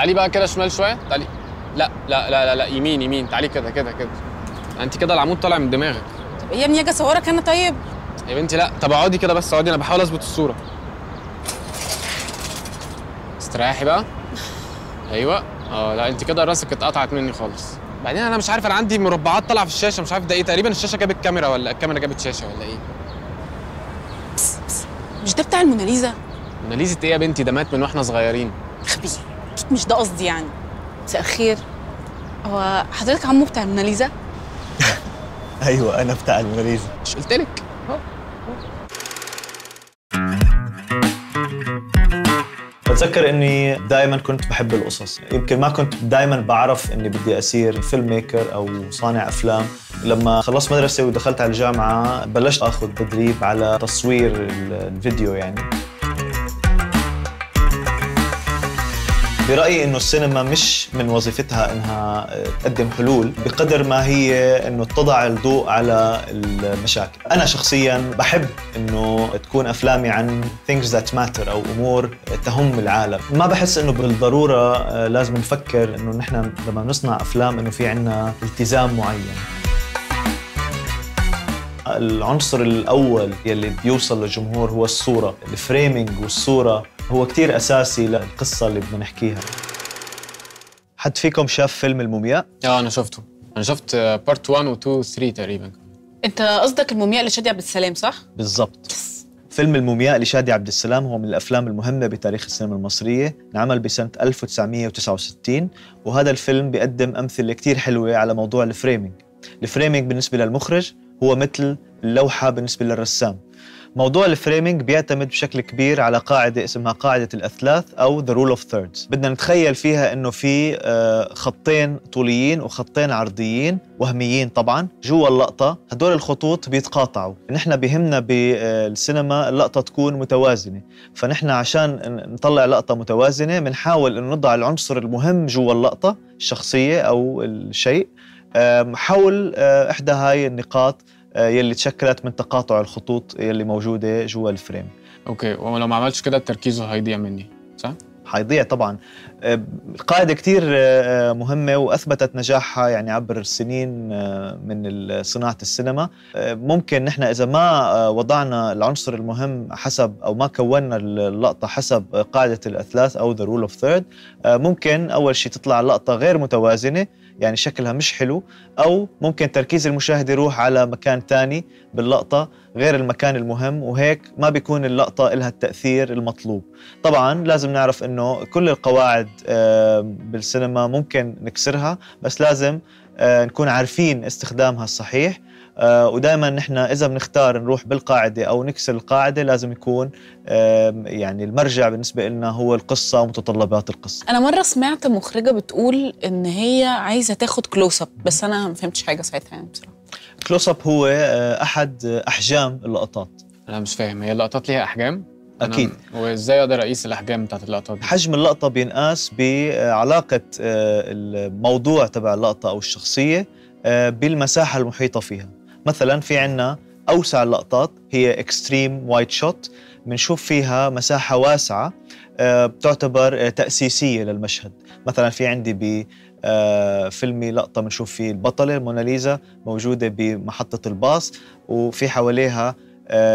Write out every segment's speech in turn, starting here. تعالي بقى كده شمال شويه، تعالي. لا لا لا لا يمين يمين، تعالي كده كده كده. انت كده العمود طالع من دماغك. طب ايه يا ابني اجي اصورك انا طيب؟ يا بنتي لا، طب اقعدي كده بس، اقعدي، انا بحاول اظبط الصوره. استريحي بقى. ايوه اه، لا انت كده راسك اتقطعت مني خالص. بعدين انا مش عارف، انا عندي مربعات طالعه في الشاشه، مش عارف ده ايه، تقريبا الشاشه جابت كاميرا ولا الكاميرا جابت شاشه ولا ايه. بس بس مش ده بتاع الموناليزا؟ موناليزا ايه يا بنتي، ده مات من واحنا صغيرين. خبيث، مش ده قصدي يعني. مساء الخير، هو حضرتك عمو بتاع الموناليزا؟ ايوه انا بتاع الموناليزا، مش قلت لك؟ بتذكر اني دائما كنت بحب القصص، يمكن ما كنت دائما بعرف اني بدي اصير فيلم ميكر او صانع افلام. لما خلصت مدرسه ودخلت على الجامعه بلشت اخذ تدريب على تصوير الفيديو. يعني برأيي إنه السينما مش من وظيفتها إنها تقدم حلول بقدر ما هي إنه تضع الضوء على المشاكل. أنا شخصياً بحب إنه تكون أفلامي عن things that matter أو أمور تهم العالم. ما بحس إنه بالضرورة لازم نفكر إنه نحن لما نصنع أفلام إنه في عنا التزام معين. العنصر الأول يلي بيوصل للجمهور هو الصورة، الفريمينج والصورة هو كتير أساسي للقصة اللي بدنا نحكيها. حد فيكم شاف فيلم المومياء؟ آه أنا شفته، أنا شفت بارت 1 و 2 و 3 تقريباً. أنت قصدك المومياء لشادي عبد السلام صح؟ بالضبط. فيلم المومياء لشادي عبد السلام هو من الأفلام المهمة بتاريخ السينما المصرية، انعمل بسنة 1969، وهذا الفيلم بيقدم أمثلة كتير حلوة على موضوع الفريمينج. الفريمينج بالنسبة للمخرج هو مثل اللوحة بالنسبة للرسام. موضوع الفريمينج بيعتمد بشكل كبير على قاعدة اسمها قاعدة الأثلاث أو the rule of thirds. بدنا نتخيل فيها إنه في خطين طوليين وخطين عرضيين وهميين طبعاً جوا اللقطة، هدول الخطوط بيتقاطعوا. نحن بيهمنا بالسينما اللقطة تكون متوازنة، فنحن عشان نطلع لقطة متوازنة بنحاول إنه نضع العنصر المهم جوا اللقطة، الشخصية أو الشيء، حول إحدى هاي النقاط يلي تشكلت من تقاطع الخطوط يلي موجودة جوا الفريم. أوكي، ولو ما عملتش كده التركيز هيضيع مني صح؟ هيضيع طبعاً. قاعدة كتير مهمة وأثبتت نجاحها يعني عبر السنين من صناعة السينما. ممكن نحن إذا ما وضعنا العنصر المهم حسب أو ما كوّنا اللقطة حسب قاعدة الأثلاث أو the rule of third، ممكن أول شيء تطلع اللقطة غير متوازنة، يعني شكلها مش حلو، أو ممكن تركيز المشاهد يروح على مكان تاني باللقطة غير المكان المهم، وهيك ما بيكون اللقطة لها التأثير المطلوب. طبعاً لازم نعرف إنه كل القواعد بالسينما ممكن نكسرها، بس لازم نكون عارفين استخدامها الصحيح، ودائماً نحن إذا بنختار نروح بالقاعدة أو نكسر القاعدة لازم يكون يعني المرجع بالنسبة لنا هو القصة ومتطلبات القصة. أنا مرة سمعت مخرجة بتقول إن هي عايزة تاخد كلوز أب، بس أنا ما فهمتش حاجة ساعتها يعني بصراحة. كلوز أب هو أحد أحجام اللقطات. أنا مش فاهم، هي اللقطات ليها أحجام؟ أكيد. وإزاي أقدر أقيس الأحجام بتاعت اللقطة دي؟ حجم اللقطة بينقاس بعلاقة الموضوع تبع اللقطة أو الشخصية بالمساحة المحيطة فيها. مثلا في عنا أوسع اللقطات هي إكستريم وايد شوت، بنشوف فيها مساحة واسعة بتعتبر تأسيسية للمشهد. مثلا في عندي فيلمي لقطة بنشوف فيه البطلة الموناليزا موجودة بمحطة الباص وفي حواليها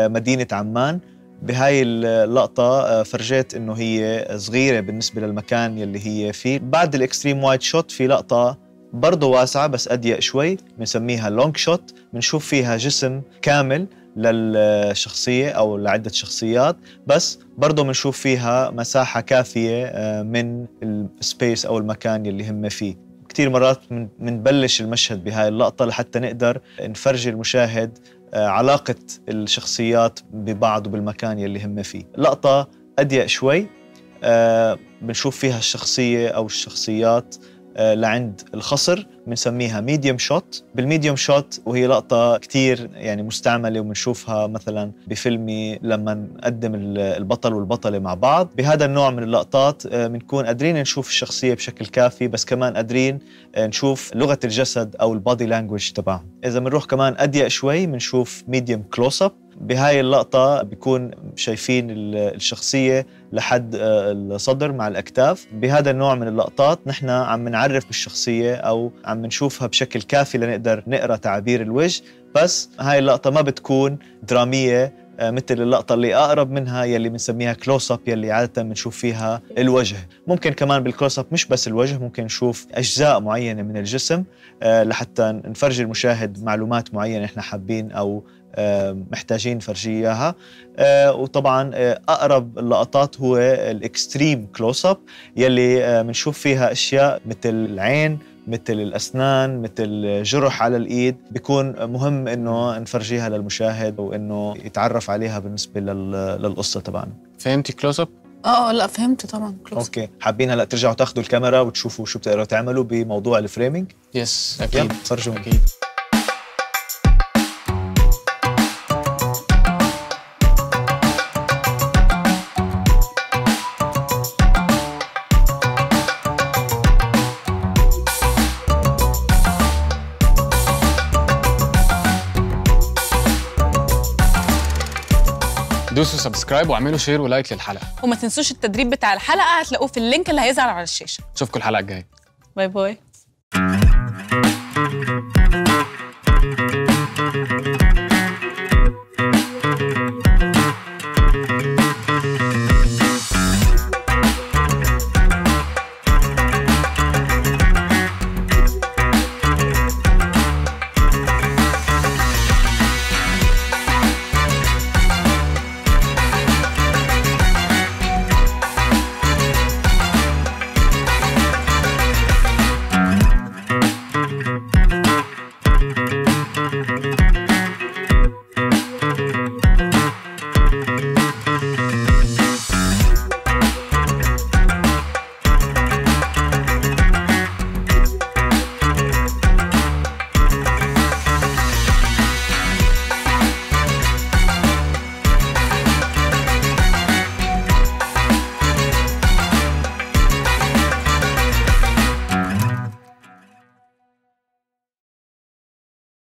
مدينة عمان. بهاي اللقطة فرجيت إنه هي صغيرة بالنسبة للمكان يلي هي فيه. بعد الإكستريم وايد شوت في لقطة برضه واسعة بس أضيق شوي بنسميها لونج شوت، بنشوف فيها جسم كامل للشخصية أو لعدة شخصيات، بس برضه بنشوف فيها مساحة كافية من السبيس أو المكان يلي هم فيه. كتير مرات بنبلش المشهد بهاي اللقطة لحتى نقدر نفرجي المشاهد علاقة الشخصيات ببعض وبالمكان يلي هم فيه. لقطة أضيق شوي بنشوف فيها الشخصية أو الشخصيات لعند الخصر، بنسميها ميديوم شوت. بالميديوم شوت وهي لقطة كتير يعني مستعملة وبنشوفها مثلا بفيلمي لما نقدم البطل والبطلة مع بعض. بهذا النوع من اللقطات بنكون قادرين نشوف الشخصية بشكل كافي، بس كمان قادرين نشوف لغة الجسد أو البادي لانجوج تبعهم. إذا بنروح كمان أضيق شوي بنشوف ميديوم كلوز أب، بهاي اللقطة بيكون شايفين الشخصية لحد الصدر مع الأكتاف. بهذا النوع من اللقطات نحن عم نعرف بالشخصية أو عم نشوفها بشكل كافي لنقدر نقرأ تعابير الوجه، بس هاي اللقطة ما بتكون درامية مثل اللقطة اللي أقرب منها يلي بنسميها كلوز اب، يلي عادة بنشوف فيها الوجه. ممكن كمان بالكلوز اب مش بس الوجه، ممكن نشوف أجزاء معينة من الجسم لحتى نفرجي المشاهد معلومات معينة إحنا حابين أو محتاجين نفرجي إياها. وطبعاً أقرب اللقطات هو الإكستريم كلوز اب يلي بنشوف فيها أشياء مثل العين، مثل الأسنان، مثل جرح على الإيد. بيكون مهم إنه نفرجيها للمشاهد وإنه يتعرف عليها بالنسبة للقصة تبعنا. فهمتي كلوز اب؟ لا فهمت طبعاً كلوز اب. أوكي، حابين هلأ ترجعوا تاخذوا الكاميرا وتشوفوا شو بتقدروا تعملوا بموضوع الفريمينج؟ يس أكيد، فرجوني. أكيد. دوسوا سبسكرايب واعملوا شير ولايك للحلقه، وما تنسوش التدريب بتاع الحلقه هتلاقوه في اللينك اللي هيظهر على الشاشه. نشوفكم الحلقه الجايه، باي باي.